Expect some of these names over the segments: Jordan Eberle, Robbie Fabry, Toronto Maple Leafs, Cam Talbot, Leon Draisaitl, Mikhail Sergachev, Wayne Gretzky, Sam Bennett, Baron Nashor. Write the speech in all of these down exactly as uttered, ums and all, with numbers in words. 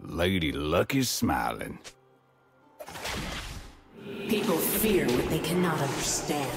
Lady Luck is smiling. People fear what they cannot understand.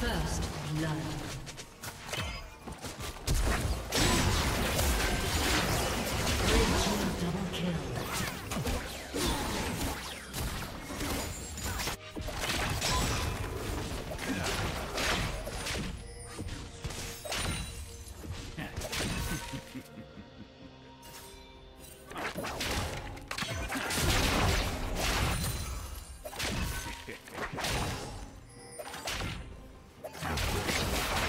First blood. Let's go.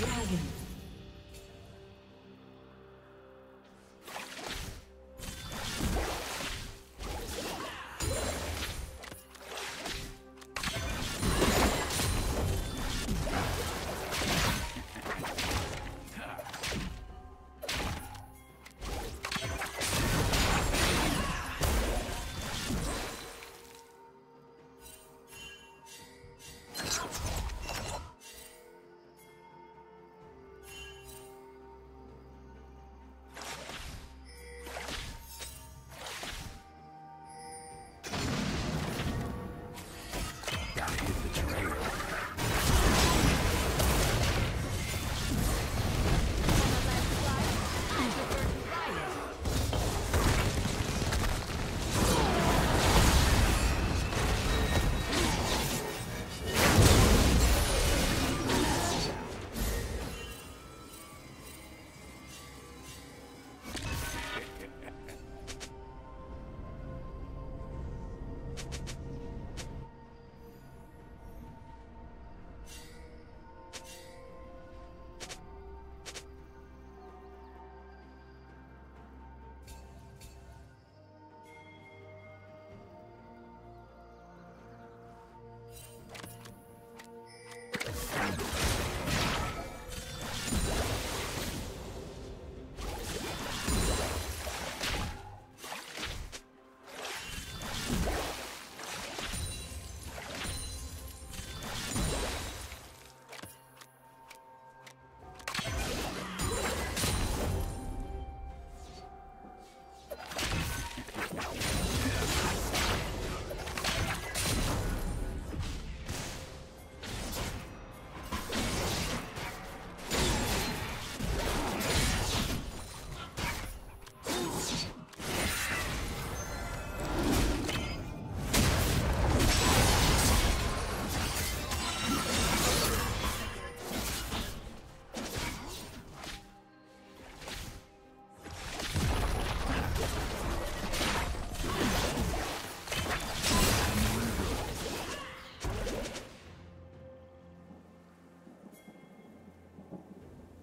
dragon.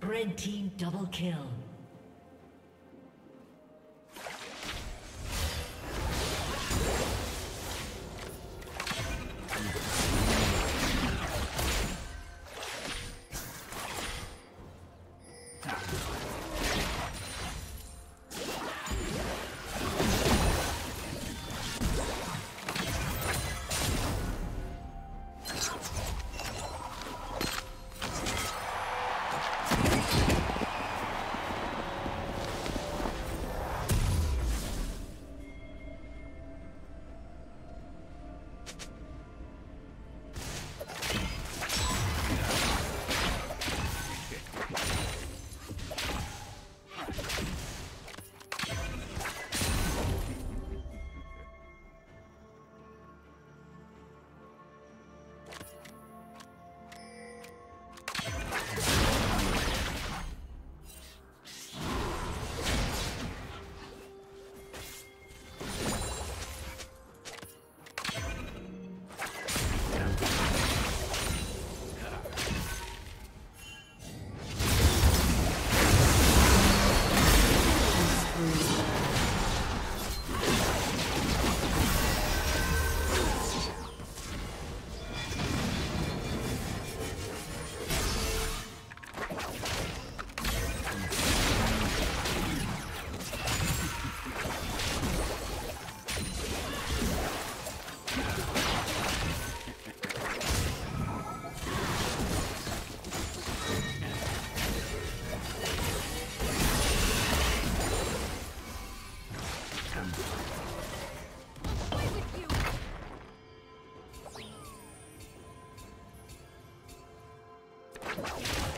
Red team double kill.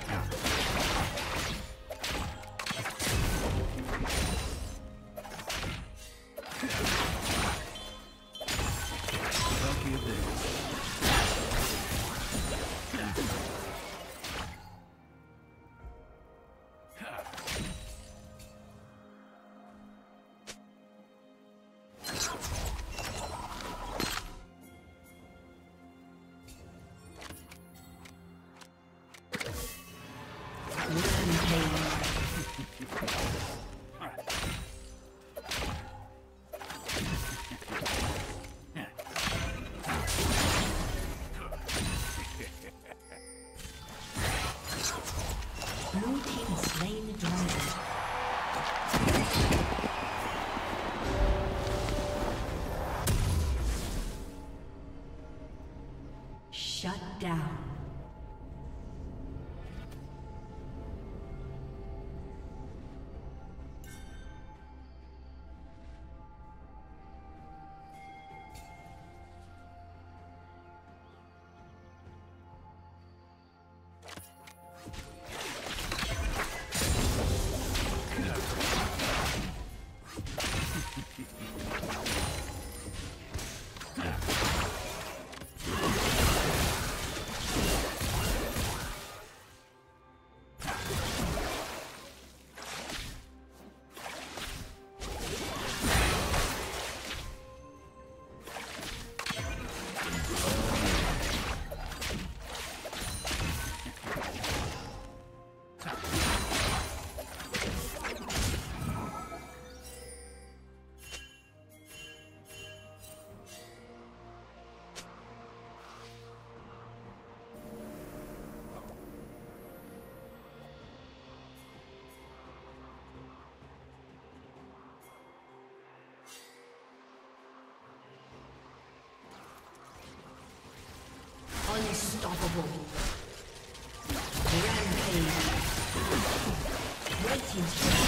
Wow. Unstoppable. Rampage. Red team's Rampage.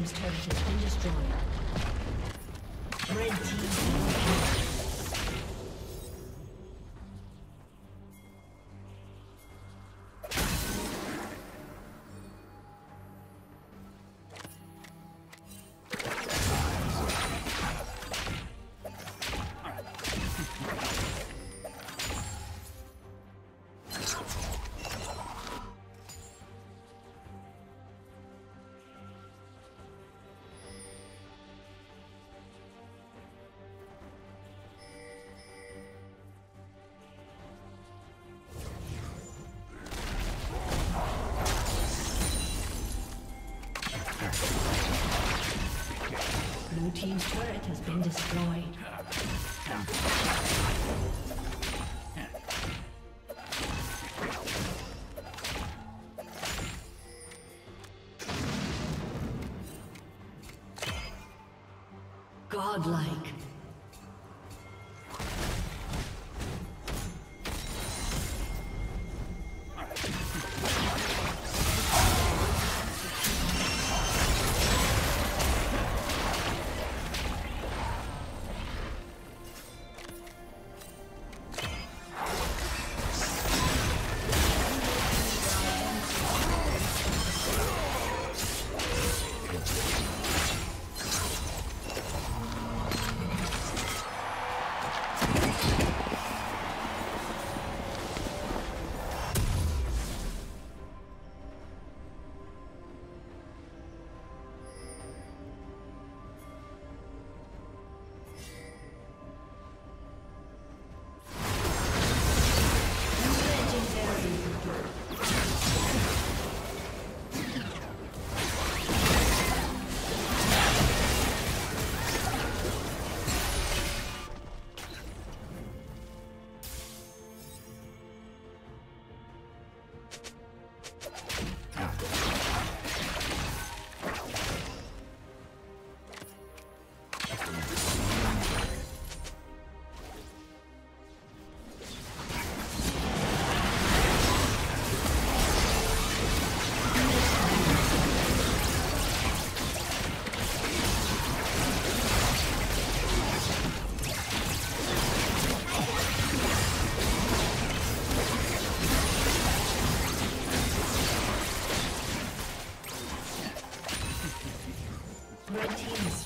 team's turret has been destroyed. Red team's turret. Blue team's turret has been destroyed. Godlike.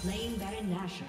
Slain Baron Nashor.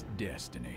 its destiny.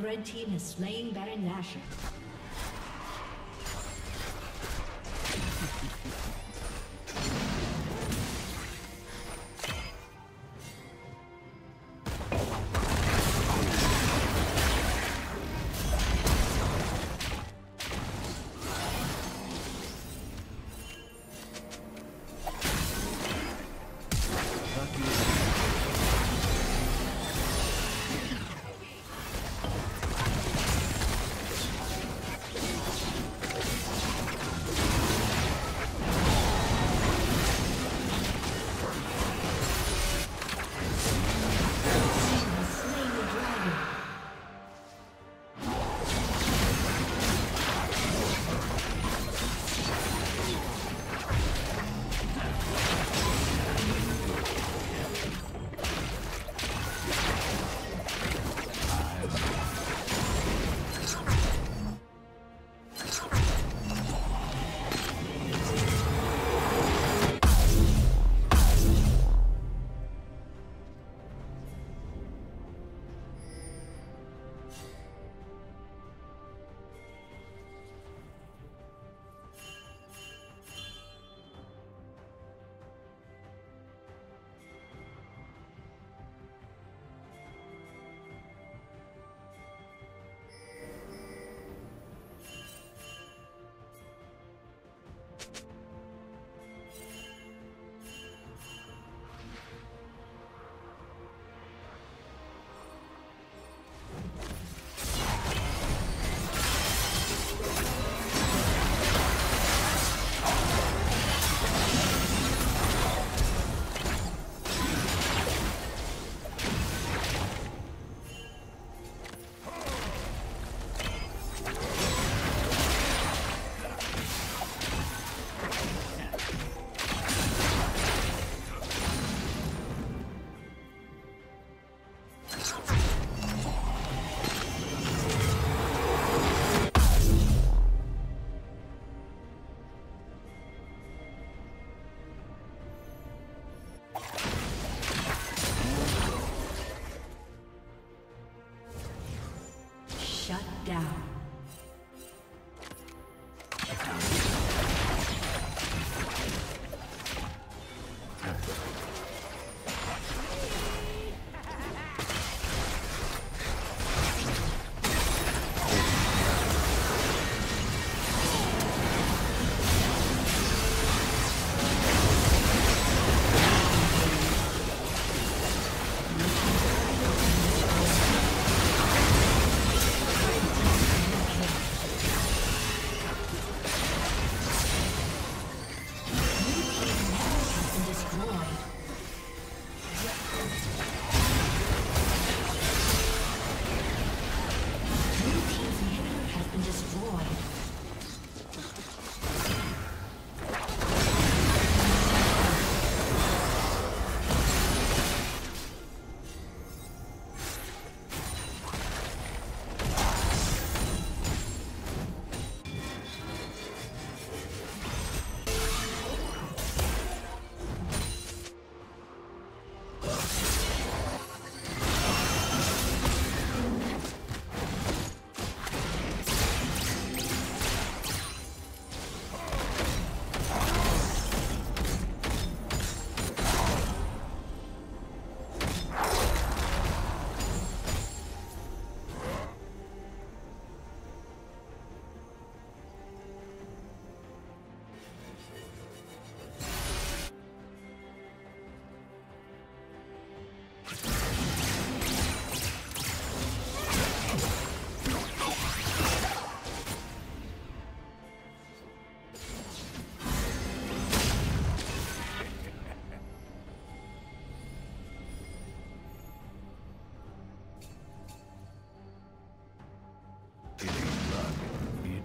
Red team has slain Baron Nashor.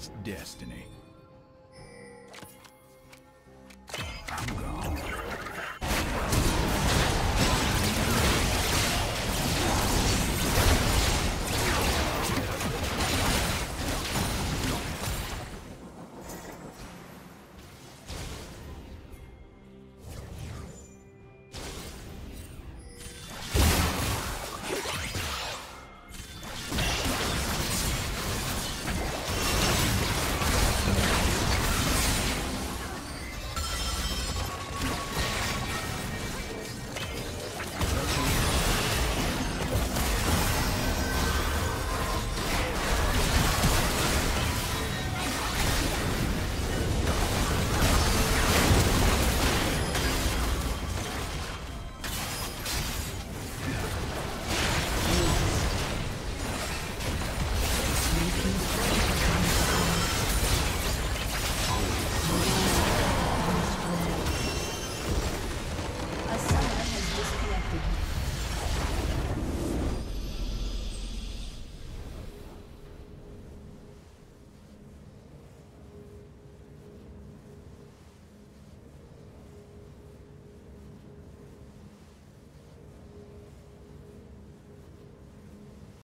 its destiny.